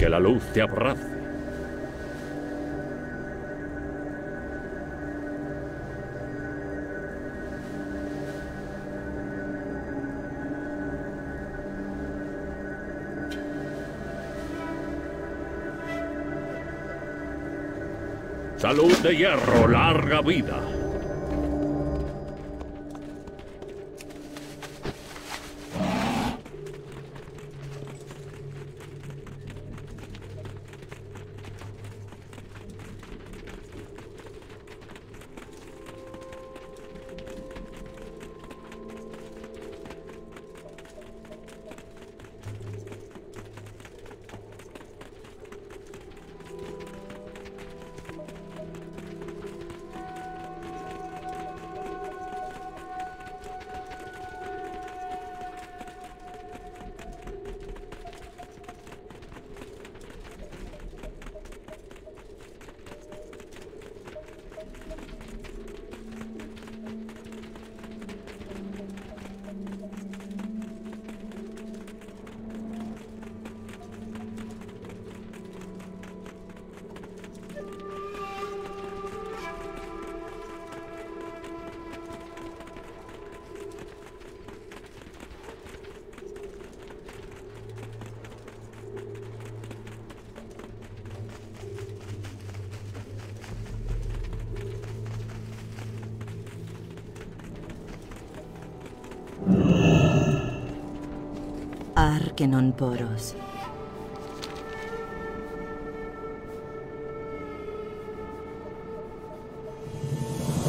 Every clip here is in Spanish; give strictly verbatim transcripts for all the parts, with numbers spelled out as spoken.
que la luz te abrace. Salud de hierro, larga vida. Que non poros.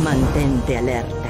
Mantente alerta.